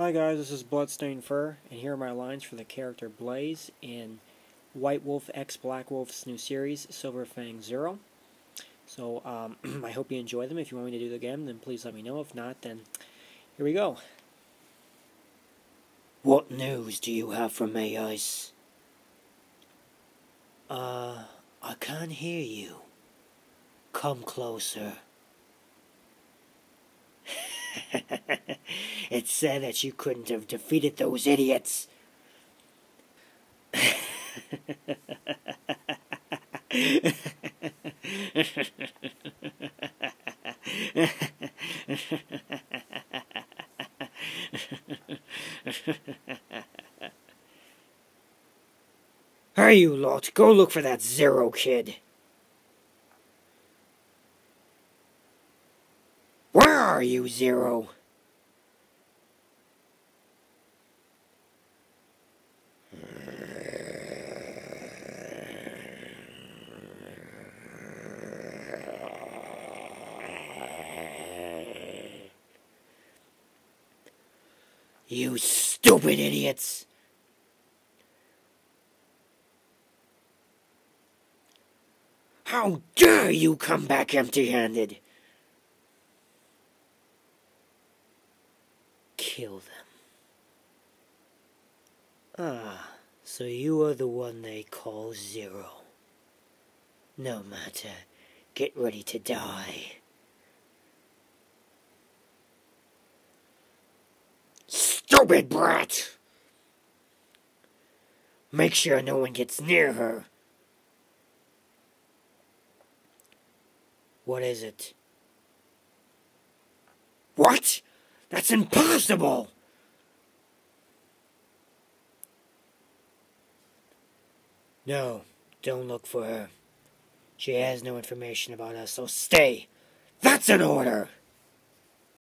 Hi guys, this is Bloodstained Fur, and here are my lines for the character Blaze in White Wolf x Black Wolf's new series, Silver Fang Zero. So, I hope you enjoy them. If you want me to do the game, then please let me know. If not, then here we go. What news do you have from me, Ice? I can't hear you. Come closer. It's sad that you couldn't have defeated those idiots. Hey, you lot, go look for that Zero Kid. Where are you, Zero? You stupid idiots! How dare you come back empty-handed! Kill them. Ah, so you are the one they call Zero. No matter, get ready to die. Stupid brat! Make sure no one gets near her. What is it? What? That's impossible! No, don't look for her. She has no information about us, so stay! That's an order!